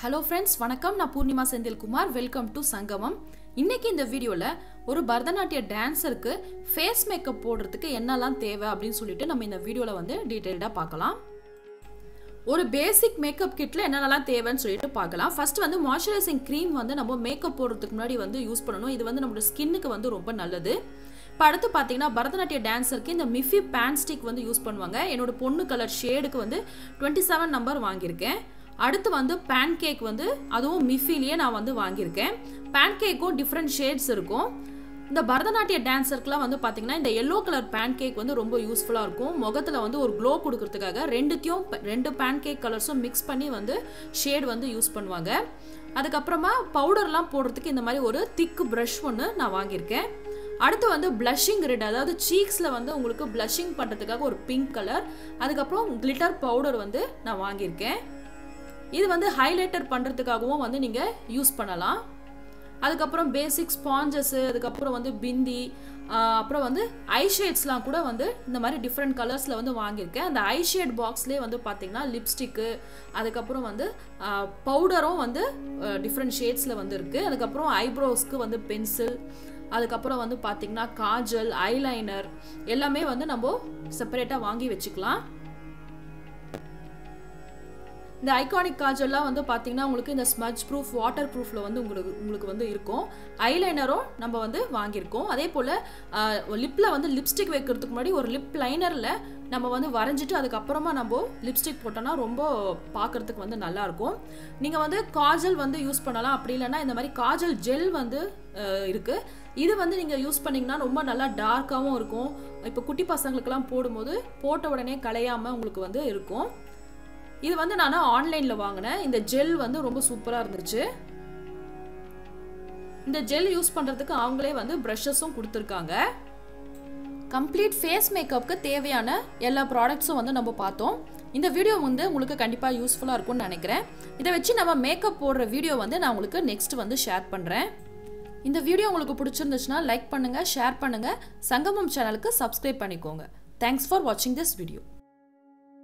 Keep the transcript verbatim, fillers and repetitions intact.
Hello friends, vanakkam na Poornima Sendil Kumar. Welcome to Sangamam. இன்னைக்கு இந்த வீடியோல ஒரு பரதநாட்டிய டான்சருக்கு ஃபேஸ் மேக்கப் போடுறதுக்கு என்னலாம் தேவை அப்படினு சொல்லிட்டு நம்ம இந்த வீடியோல வந்து டீடைலா பார்க்கலாம். ஒரு பேசிக் மேக்கப் கிட்ல என்னலாம் தேவைன்னு சொல்லிட்டு பார்க்கலாம். ஃபர்ஸ்ட் வந்து மாய்ஸ்சரைசிங் கிரீம் வந்து நம்ம மேக்கப் போடுறதுக்கு முன்னாடி வந்து யூஸ் பண்ணனும். இது வந்து நம்ம ஸ்கின்னுக்கு வந்து ரொம்ப நல்லது. படுத்து பாத்தீங்கன்னா பரதநாட்டிய டான்சருக்கு இந்த Miffy pan stick வந்து யூஸ் பண்ணுவாங்க. என்னோட பொன்னு கலர் ஷேடுக்கு வந்து twenty-seven நம்பர் வாங்கியிருக்கேன். அடுத்து வந்து pancake வந்து அதுவும் மிஃபிலியே நான் வந்து வாங்கியிருக்கேன். pancake-க்கு different shades இருக்கும். இந்த பரதநாட்டிய டான்சர்க்குலாம் வந்து பாத்தீங்கன்னா இந்த yellow color pancake வந்து ரொம்ப யூஸ்ஃபுல்லா இருக்கும். முகத்துல வந்து ஒரு glow கொடுக்கிறதுக்காக ரெண்டுத்தியும் ரெண்டு pancake கலர்ஸும் mix பண்ணி வந்து ஷேட் வந்து யூஸ் பண்ணுவாங்க. அதுக்கு அப்புறமா பவுடர்லாம் போடுறதுக்கு இந்த மாதிரி ஒரு thick brush ஒன்னு நான் வாங்கியிருக்கேன். அடுத்து வந்து blushing red அதாவது cheeksல வந்து உங்களுக்கு blushing பண்றதுக்காக ஒரு pink color, அதுக்கு அப்புறம் glitter powder வந்து நான் வாங்கியிருக்கேன். இது வந்து ஹைலைட்டர் பண்றதுக்காகவும் வந்து நீங்க யூஸ் பண்ணலாம். அதுக்கு அப்புறம் பேசிக் ஸ்பாஞ்சஸ், அதுக்கு அப்புறம் வந்து பிந்தி, அப்புறம் வந்து ஐ ஷேட்ஸ்லாம் கூட வந்து இந்த மாதிரி டிஃபரண்ட் கலர்ஸ்ல வந்து வாங்கியிருக்கேன். அந்த ஐ ஷேட் பாக்ஸ்லயே வந்து பாத்தீங்கன்னா லிப்ஸ்டிக், அதுக்கு அப்புறம் வந்து பவுடரும் வந்து டிஃபரண்ட் ஷேட்ஸ்ல வந்து இருக்கு. அதுக்கு அப்புறம் ஐப்ரோஸ்க்கு வந்து பென்சில், அதுக்கு அப்புறம் வந்து பாத்தீங்கன்னா காஜல், ஐலைனர் எல்லாமே வந்து நம்ம செப்பரேட்டா வாங்கி வச்சுக்கலாம். இந்த ஐகானிக் காஜல்லாம் வந்து பாத்தீங்கன்னா உங்களுக்கு இந்த ஸ்மட்ஜ் ப்ரூஃப், வாட்டர் ப்ரூஃப்ல வந்து உங்களுக்கு உங்களுக்கு வந்து இருக்கும். ஐலைனரும் நம்ம வந்து வாங்கியிருக்கோம். அதே போல லிப்ல வந்து லிப்ஸ்டிக் வைக்கிறதுக்கு முன்னாடி ஒரு லிப் லைனர்ல நம்ம வந்து வரைஞ்சிட்டு அதுக்கப்புறமா நம்ம லிப்ஸ்டிக் போட்டோம்னா ரொம்ப பார்க்கறதுக்கு வந்து நல்லா இருக்கும். நீங்க வந்து காஜல் வந்து யூஸ் பண்ணலாம். அப்படி இல்லைன்னா இந்த மாதிரி காஜல் ஜெல் வந்து இருக்கு. இது வந்து நீங்க யூஸ் பண்ணீங்கன்னா ரொம்ப நல்லா டார்க்காகவும் இருக்கும். இப்போ குட்டி பசங்களுக்குலாம் போடும்போது போட்ட உடனே கலையாம உங்களுக்கு வந்து இருக்கும். இது வந்து நான் ஆன்லைன்ல வாங்கினேன். இந்த ஜெல் வந்து ரொம்ப சூப்பரா இருந்துச்சு. இந்த ஜெல் யூஸ் பண்றதுக்கு அவங்களே வந்து பிரஷஸும் கொடுத்துருக்காங்க. கம்ப்ளீட் ஃபேஸ் மேக்கப்புக்கு தேவையான எல்லா ப்ராடக்ட்ஸும் வந்து நம்ம பார்த்தோம். இந்த வீடியோ வந்து உங்களுக்கு கண்டிப்பா யூஸ்ஃபுல்லா இருக்கும்னு நினைக்கிறேன். இதை வச்சு நம்ம மேக்கப் போடுற வீடியோ வந்து நான் உங்களுக்கு நெக்ஸ்ட் வந்து ஷேர் பண்றேன். இந்த வீடியோ உங்களுக்கு பிடிச்சிருந்துச்சுன்னா லைக் பண்ணுங்க, ஷேர் பண்ணுங்க, சங்கமம் சேனலுக்கு சப்ஸ்கிரைப் பண்ணிக்கோங்க. தேங்க்ஸ் ஃபார் வாட்சிங் திஸ் வீடியோ.